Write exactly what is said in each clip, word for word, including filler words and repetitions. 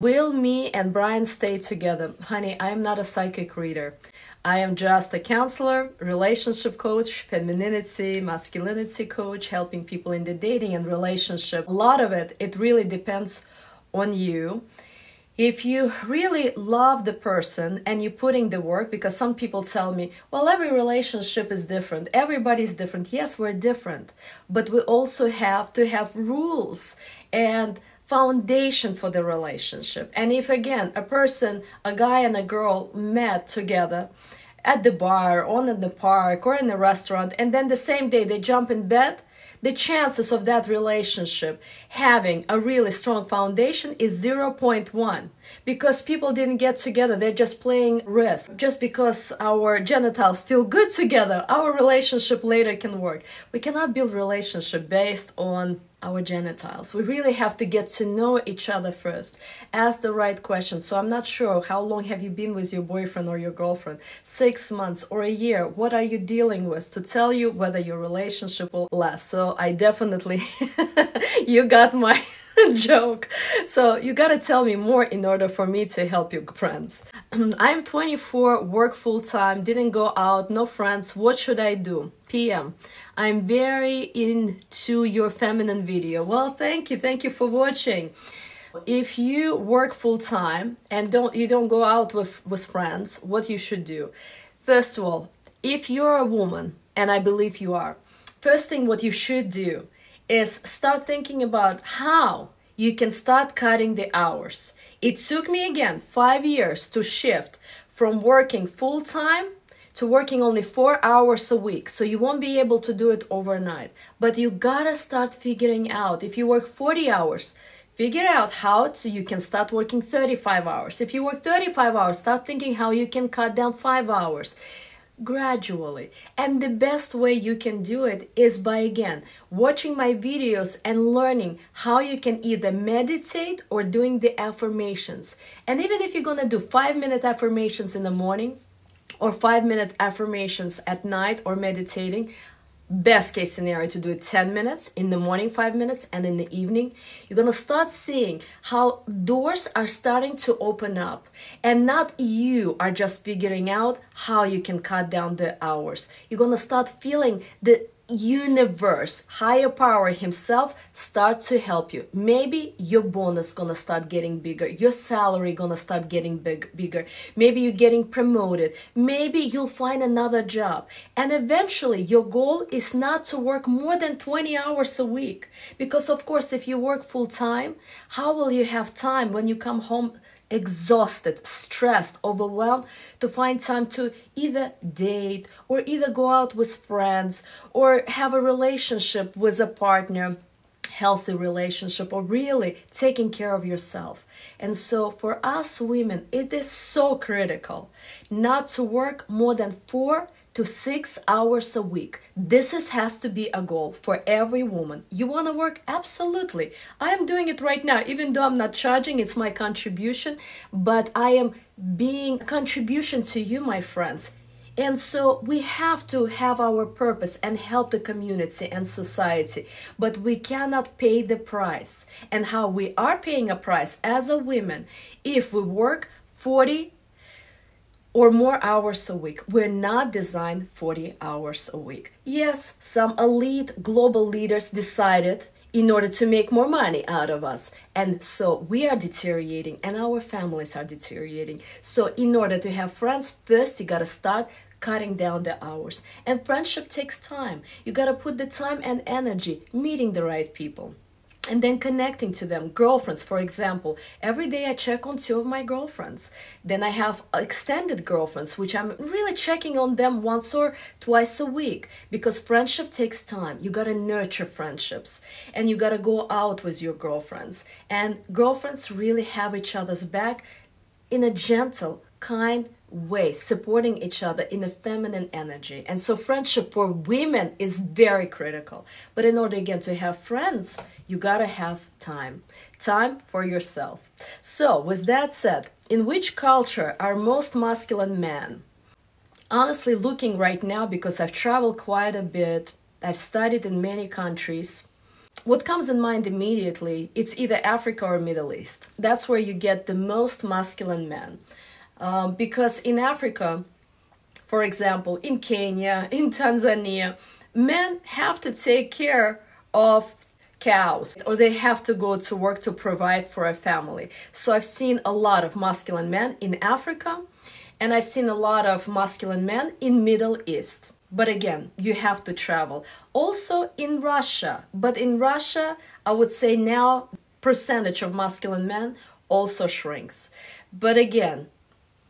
Will me and Brian stay together? Honey, I am not a psychic reader. I am just a counselor, relationship coach, femininity, masculinity coach, helping people in the dating and relationship. A lot of it, it really depends on you. If you really love the person and you're putting the work, because some people tell me, well, every relationship is different. Everybody's different. Yes, we're different, but we also have to have rules and foundation for the relationship. And if again a person, a guy and a girl met together at the bar, on in the park or in the restaurant, and then the same day they jump in bed, the chances of that relationship having a really strong foundation is zero point one, because people didn't get together. They're just playing risk. Just because our genitals feel good together, our relationship later can work. We cannot build relationship based on our genitals. We really have to get to know each other first. Ask the right questions. So I'm not sure, how long have you been with your boyfriend or your girlfriend? Six months or a year? What are you dealing with to tell you whether your relationship will last? So I definitely, you got my joke. So you gotta tell me more in order for me to help you, friends. I'm twenty-four, work full-time, didn't go out, no friends. What should I do? P M I'm very into your feminine video. Well, thank you. Thank you for watching. If you work full-time and don't you don't go out with, with friends, what you should do? First of all, if you're a woman, and I believe you are, first thing what you should do is start thinking about how you can start cutting the hours. It took me, again, five years to shift from working full-time to working only four hours a week. So you won't be able to do it overnight. But you gotta start figuring out, if you work forty hours, figure out how to, you can start working thirty-five hours. If you work thirty-five hours, start thinking how you can cut down five hours. Gradually. And the best way you can do it is by, again, watching my videos and learning how you can either meditate or doing the affirmations. And even if you're going to do five minute affirmations in the morning or five minute affirmations at night or meditating, best case scenario to do it ten minutes in the morning, five minutes, and in the evening, you're gonna start seeing how doors are starting to open up, and not you are just figuring out how you can cut down the hours. You're gonna start feeling the universe, higher power himself, start to help you. Maybe your bonus gonna start getting bigger, your salary gonna start getting big bigger, maybe you're getting promoted, maybe you'll find another job. And eventually your goal is not to work more than twenty hours a week, because of course if you work full-time, how will you have time when you come home exhausted, stressed, overwhelmed, to find time to either date or either go out with friends or have a relationship with a partner, healthy relationship, or really taking care of yourself? And so for us women, it is so critical not to work more than four to six hours a week. This is, has to be a goal for every woman. You want to work? Absolutely. I am doing it right now, even though I'm not charging, it's my contribution, but I am being a contribution to you, my friends. And so we have to have our purpose and help the community and society, but we cannot pay the price. And how we are paying a price as a woman, if we work forty or more hours a week. We're not designed forty hours a week. Yes, some elite global leaders decided in order to make more money out of us. And so we are deteriorating and our families are deteriorating. So in order to have friends, first you gotta start cutting down the hours. And friendship takes time. You gotta put the time and energy meeting the right people, and then connecting to them. Girlfriends, for example, every day I check on two of my girlfriends. Then I have extended girlfriends, which I'm really checking on them once or twice a week, because friendship takes time. You gotta nurture friendships, and you gotta go out with your girlfriends. And girlfriends really have each other's back in a gentle, kind way, supporting each other in a feminine energy. And so friendship for women is very critical. But in order, again, to have friends, you gotta have time. Time for yourself. So with that said, in which culture are most masculine men? Honestly, looking right now, because I've traveled quite a bit, I've studied in many countries, what comes in mind immediately, it's either Africa or Middle East. That's where you get the most masculine men. Um, because in Africa, for example, in Kenya, in Tanzania, men have to take care of cows, or they have to go to work to provide for a family. So I've seen a lot of masculine men in Africa, and I've seen a lot of masculine men in Middle East. But again, you have to travel. Also in Russia, but in Russia, I would say now percentage of masculine men also shrinks. But again,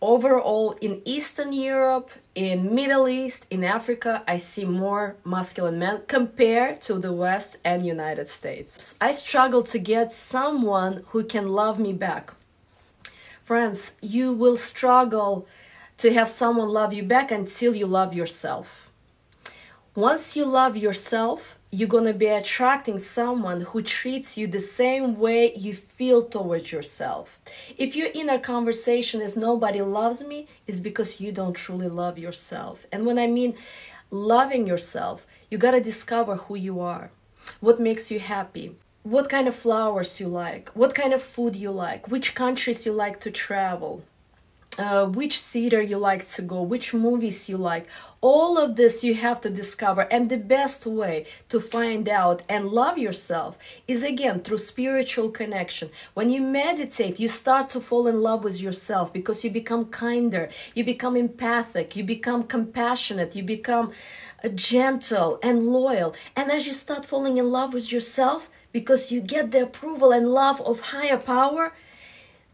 overall in Eastern Europe, in Middle East, in Africa, I see more masculine men compared to the West and United States. I struggle to get someone who can love me back. Friends, you will struggle to have someone love you back until you love yourself. Once you love yourself, you're gonna be attracting someone who treats you the same way you feel towards yourself. If your inner conversation is nobody loves me, it's because you don't truly love yourself. And when I mean loving yourself, you gotta discover who you are, what makes you happy, what kind of flowers you like, what kind of food you like, which countries you like to travel, Uh, which theater you like to go, which movies you like. All of this you have to discover, and the best way to find out and love yourself is again through spiritual connection. When you meditate, you start to fall in love with yourself because you become kinder, you become empathic, you become compassionate, you become gentle and loyal. And as you start falling in love with yourself because you get the approval and love of higher power,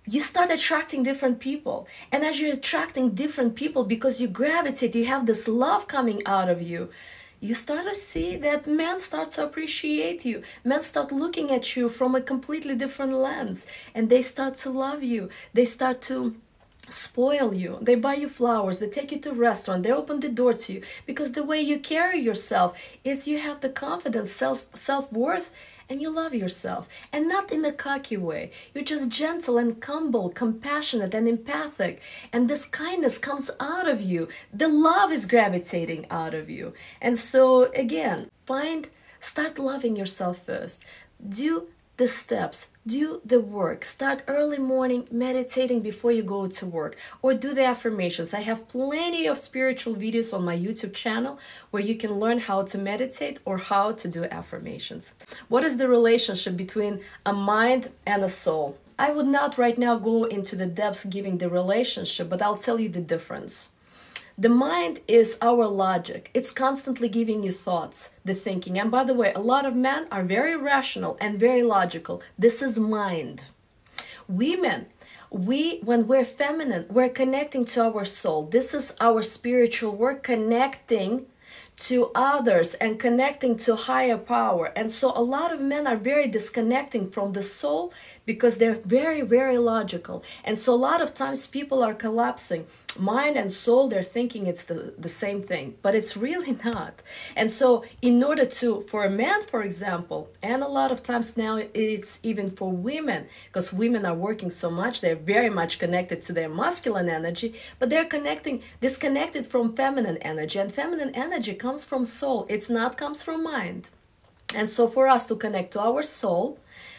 you start attracting different people. And as you're attracting different people because you gravitate, you have this love coming out of you, you start to see that men start to appreciate you. Men start looking at you from a completely different lens, and they start to love you. They start to spoil you. They buy you flowers. They take you to a restaurant. They open the door to you because the way you carry yourself is you have the confidence, self, self-worth, and you love yourself, and not in a cocky way. You're just gentle and humble, compassionate and empathic, and this kindness comes out of you. The love is gravitating out of you. And so again, find, start loving yourself first. Do the steps, do the work. Start early morning meditating before you go to work, or do the affirmations. I have plenty of spiritual videos on my YouTube channel where you can learn how to meditate or how to do affirmations. What is the relationship between a mind and a soul? I would not right now go into the depths giving the relationship, but I'll tell you the difference. The mind is our logic. It's constantly giving you thoughts, the thinking. And by the way, a lot of men are very rational and very logical. This is mind. Women, we, when we're feminine, we're connecting to our soul. This is our spiritual work, connecting to others and connecting to higher power. And so a lot of men are very disconnecting from the soul because they're very, very logical. And so a lot of times people are collapsing. Mind and soul, they're thinking it's the, the same thing, but it's really not. And so in order to, for a man, for example, and a lot of times now it's even for women, because women are working so much, they're very much connected to their masculine energy, but they're connecting, disconnected from feminine energy, and feminine energy comes from soul. It's not comes from mind. And so for us to connect to our soul,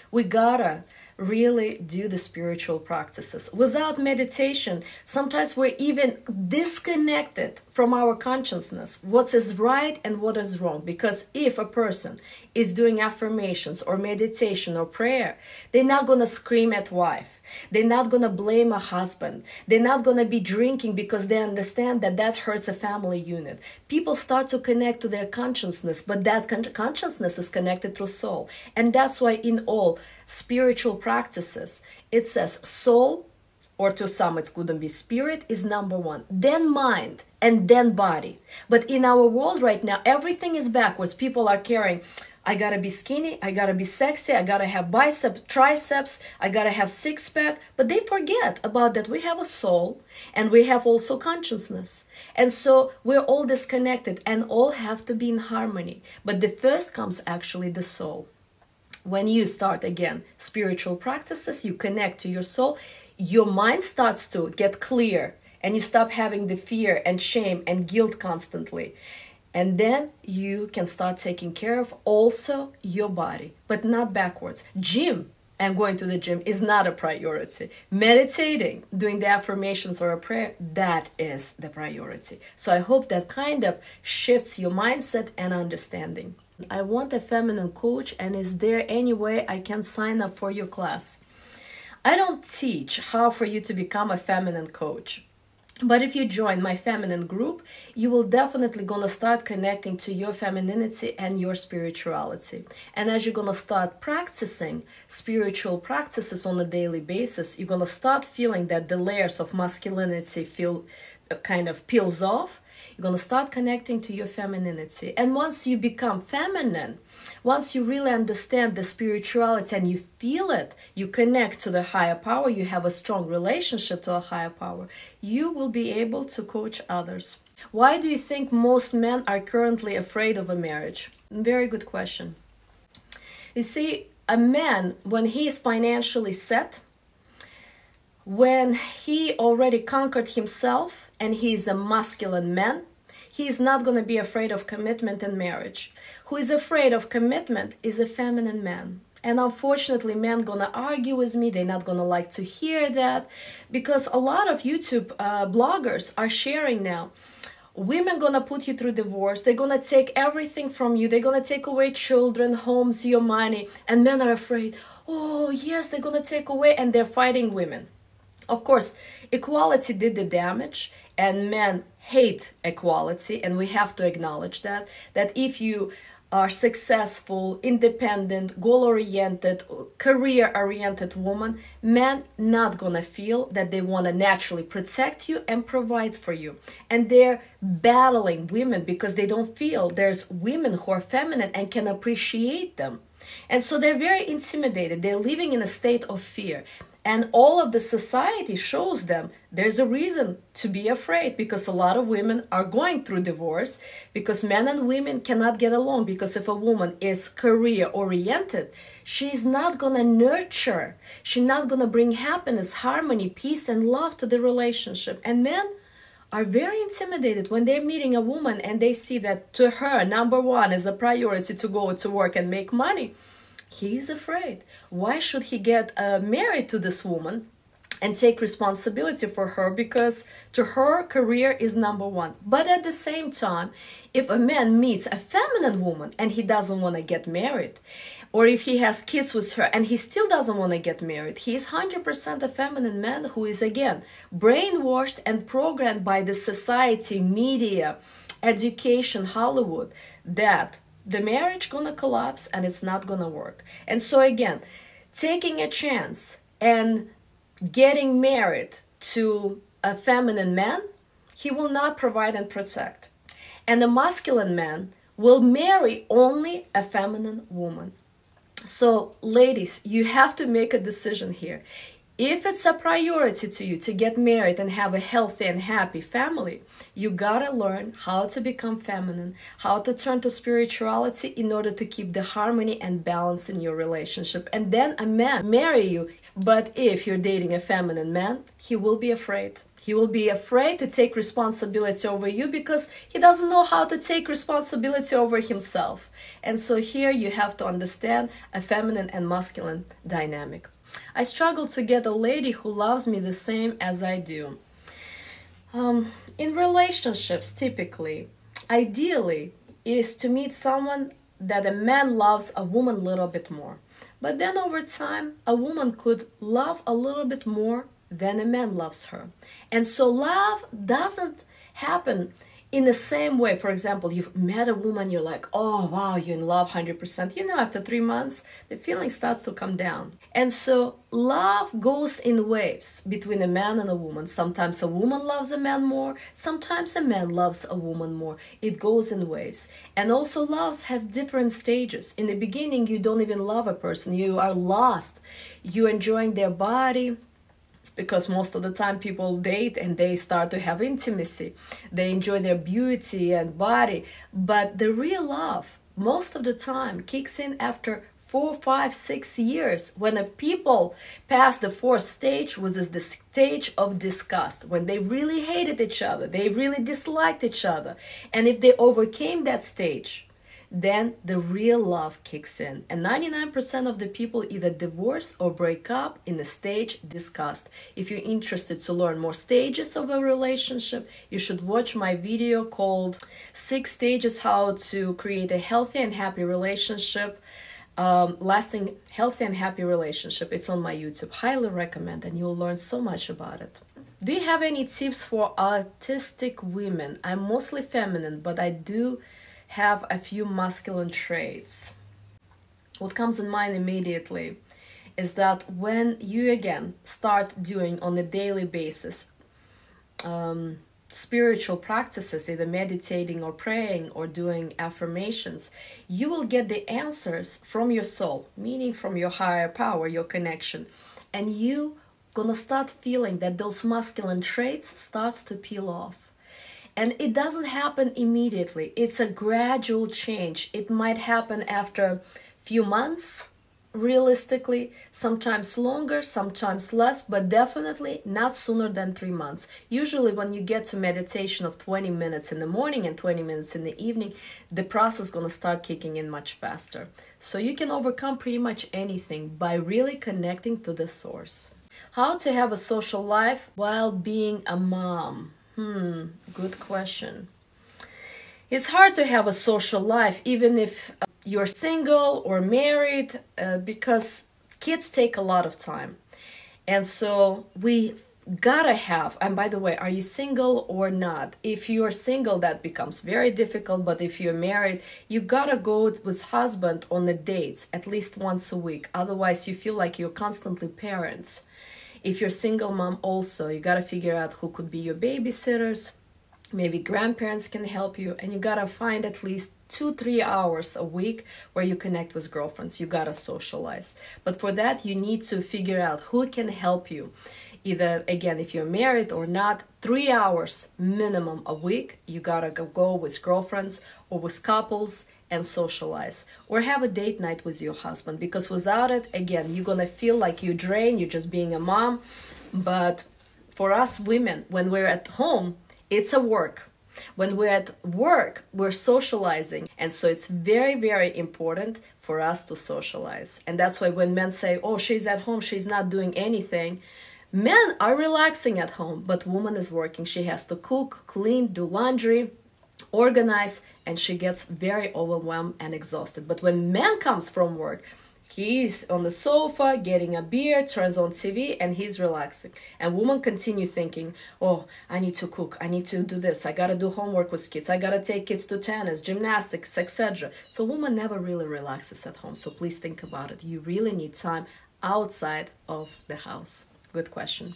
we gotta really do the spiritual practices. Without meditation, sometimes we're even disconnected from our consciousness, what is right and what is wrong. Because if a person is doing affirmations or meditation or prayer, they're not gonna scream at wife. They're not gonna blame a husband. They're not gonna be drinking because they understand that that hurts a family unit. People start to connect to their consciousness, but that con consciousness is connected through soul. And that's why in all spiritual practices, it says soul, or to some it couldn't be spirit, is number one, then mind, and then body. But in our world right now, everything is backwards. People are carrying, I gotta be skinny, I gotta be sexy, I gotta have biceps, triceps, I gotta have six pack. But they forget about that we have a soul and we have also consciousness. And so we're all disconnected and all have to be in harmony. But the first comes actually the soul. When you start again spiritual practices, you connect to your soul, your mind starts to get clear and you stop having the fear and shame and guilt constantly. And then you can start taking care of also your body, but not backwards. Gym and going to the gym is not a priority. Meditating, doing the affirmations or a prayer, that is the priority. So I hope that kind of shifts your mindset and understanding. I want a feminine coach, and is there any way I can sign up for your class? I don't teach how for you to become a feminine coach. But if you join my feminine group, you will definitely gonna start connecting to your femininity and your spirituality. And as you're gonna start practicing spiritual practices on a daily basis, you're gonna start feeling that the layers of masculinity feel uh, kind of peels off. You're gonna start connecting to your femininity. And once you become feminine, once you really understand the spirituality and you feel it, you connect to the higher power, you have a strong relationship to a higher power, you will be able to coach others. Why do you think most men are currently afraid of a marriage? Very good question. You see, a man, when he is financially set, when he already conquered himself and he is a masculine man, he is not going to be afraid of commitment and marriage. Who is afraid of commitment is a feminine man. And unfortunately, men are going to argue with me. They're not going to like to hear that, because a lot of YouTube uh, bloggers are sharing now. Women gonna put you through divorce, they're gonna take everything from you, they're gonna take away children, homes, your money, and men are afraid. Oh yes, they're gonna take away, and they're fighting women. Of course, equality did the damage, and men hate equality, and we have to acknowledge that, that if you are successful, independent, goal-oriented, career-oriented woman, men not gonna feel that they wanna naturally protect you and provide for you. And they're battling women because they don't feel there's women who are feminine and can appreciate them. And so they're very intimidated. They're living in a state of fear. And all of the society shows them there's a reason to be afraid, because a lot of women are going through divorce because men and women cannot get along. Because if a woman is career oriented, she's not gonna nurture, she's not gonna bring happiness, harmony, peace, and love to the relationship. And men are very intimidated when they're meeting a woman and they see that to her, number one is a priority to go to work and make money. He's afraid. Why should he get uh, married to this woman and take responsibility for her? Because to her, career is number one. But at the same time, if a man meets a feminine woman and he doesn't want to get married, or if he has kids with her and he still doesn't want to get married, he is one hundred percent a feminine man who is, again, brainwashed and programmed by the society, media, education, Hollywood, that the marriage gonna collapse and it's not gonna work. And so again, taking a chance and getting married to a feminine man, he will not provide and protect. And a masculine man will marry only a feminine woman. So ladies, you have to make a decision here. If it's a priority to you to get married and have a healthy and happy family, you gotta learn how to become feminine, how to turn to spirituality in order to keep the harmony and balance in your relationship. And then a man marry you. But if you're dating a feminine man, he will be afraid. He will be afraid to take responsibility over you because he doesn't know how to take responsibility over himself. And so here you have to understand a feminine and masculine dynamic. I struggle to get a lady who loves me the same as I do. Um, in relationships, typically, ideally, is to meet someone that a man loves a woman a little bit more. But then over time, a woman could love a little bit more than a man loves her. And so love doesn't happen in the same way. For example, you've met a woman, you're like, oh, wow, you're in love one hundred percent. You know, after three months, the feeling starts to come down. And so love goes in waves between a man and a woman. Sometimes a woman loves a man more. Sometimes a man loves a woman more. It goes in waves. And also loves have different stages. In the beginning, you don't even love a person. You are lost. You're enjoying their body. It's because most of the time people date and they start to have intimacy. They enjoy their beauty and body. But the real love, most of the time, kicks in after four, five, six years. When a people past the fourth stage was the stage of disgust, when they really hated each other, they really disliked each other. And if they overcame that stage, then the real love kicks in. And ninety-nine percent of the people either divorce or break up in the stage disgust. If you're interested to learn more stages of a relationship, you should watch my video called Six Stages How to Create a Healthy and Happy Relationship, um, Lasting Healthy and Happy Relationship. It's on my YouTube. Highly recommend, and you'll learn so much about it. Do you have any tips for artistic women? I'm mostly feminine, but I do have a few masculine traits. What comes in mind immediately is that when you again start doing on a daily basis um, spiritual practices, either meditating or praying or doing affirmations, you will get the answers from your soul, meaning from your higher power, your connection, and you gonna start feeling that those masculine traits starts to peel off. And it doesn't happen immediately. It's a gradual change. It might happen after a few months, realistically, sometimes longer, sometimes less, but definitely not sooner than three months. Usually when you get to meditation of twenty minutes in the morning and twenty minutes in the evening, the process is going to start kicking in much faster. So you can overcome pretty much anything by really connecting to the source. How to have a social life while being a mom? Hmm, good question. It's hard to have a social life even if uh, you're single or married uh, because kids take a lot of time. And so we gotta have, and by the way, are you single or not? If you're single, that becomes very difficult, but if you're married, you gotta go with husband on the dates at least once a week. Otherwise, you feel like you're constantly parents. If you're single mom also, you gotta figure out who could be your babysitters, maybe grandparents can help you, and you gotta find at least two, three hours a week where you connect with girlfriends. You gotta socialize. But for that, you need to figure out who can help you. Either, again, if you're married or not, three hours minimum a week, you gotta go with girlfriends or with couples and socialize, or have a date night with your husband, because without it, again, you're gonna feel like you drain, you're just being a mom. But for us women, when we're at home, it's a work. When we're at work, we're socializing, and so it's very, very important for us to socialize. And that's why when men say, oh, she's at home, she's not doing anything, men are relaxing at home, but woman is working. She has to cook, clean, do laundry, organize, and she gets very overwhelmed and exhausted. But when man comes from work, he's on the sofa getting a beer, turns on T V, and he's relaxing. And women continue thinking, oh, I need to cook, I need to do this, I gotta do homework with kids, I gotta take kids to tennis, gymnastics, et cetera. So woman never really relaxes at home. So please think about it. You really need time outside of the house. Good question.